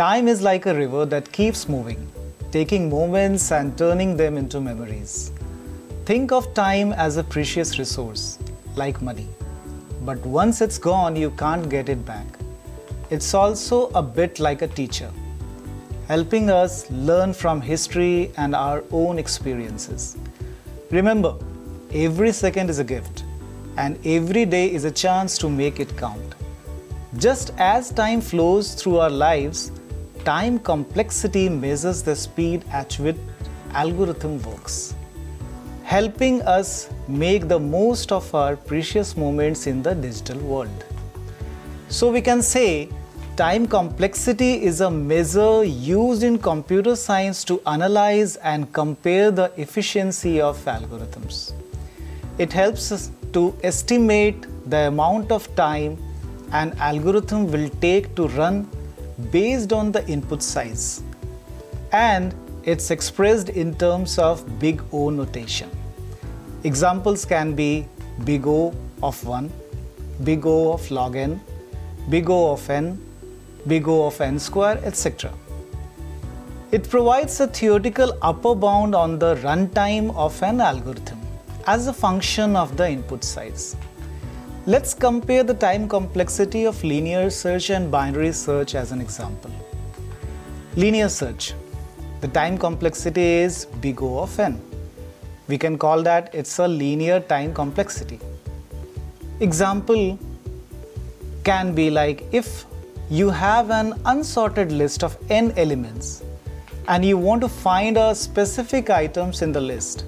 Time is like a river that keeps moving, taking moments and turning them into memories. Think of time as a precious resource, like money. But once it's gone, you can't get it back. It's also a bit like a teacher, helping us learn from history and our own experiences. Remember, every second is a gift, and every day is a chance to make it count. Just as time flows through our lives, time complexity measures the speed at which algorithm works, helping us make the most of our precious moments in the digital world. So we can say time complexity is a measure used in computer science to analyze and compare the efficiency of algorithms. It helps us to estimate the amount of time an algorithm will take to run based on the input size, and it's expressed in terms of Big O notation. Examples can be Big O of 1, Big O of log n, Big O of n, Big O of n square, etc. It provides a theoretical upper bound on the runtime of an algorithm as a function of the input size. Let's compare the time complexity of linear search and binary search as an example. Linear search, the time complexity is Big O of n. We can call that it's a linear time complexity. Example can be like if you have an unsorted list of n elements and you want to find a specific items in the list.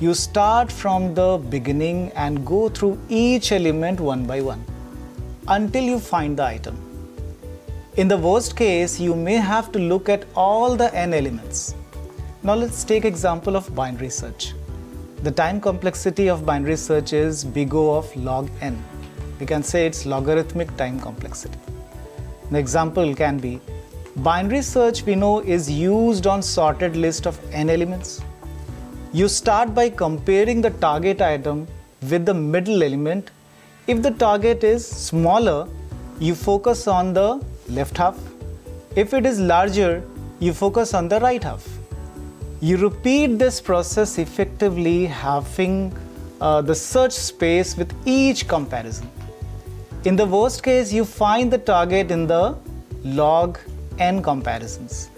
You start from the beginning and go through each element one by one until you find the item. In the worst case, you may have to look at all the n elements. Now let's take example of binary search. The time complexity of binary search is Big O of log n. We can say it's logarithmic time complexity. An example can be binary search we know is used on sorted list of n elements. You start by comparing the target item with the middle element. If the target is smaller, you focus on the left half. If it is larger, you focus on the right half. You repeat this process effectively, having the search space with each comparison. In the worst case, you find the target in the log n comparisons,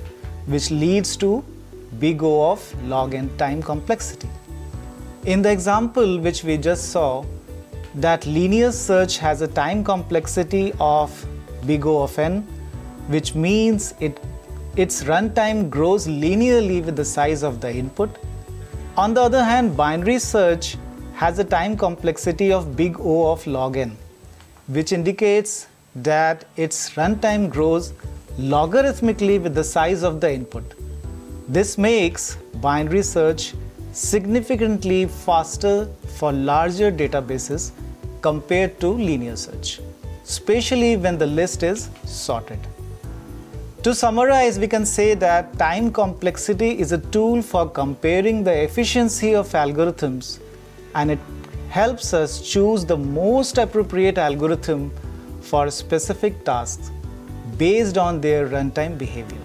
which leads to Big O of log n time complexity. In the example which we just saw, that linear search has a time complexity of Big O of n, which means its runtime grows linearly with the size of the input. On the other hand, binary search has a time complexity of Big O of log n, which indicates that its runtime grows logarithmically with the size of the input. This makes binary search significantly faster for larger databases compared to linear search, especially when the list is sorted. To summarize, we can say that time complexity is a tool for comparing the efficiency of algorithms, and it helps us choose the most appropriate algorithm for specific tasks based on their runtime behavior.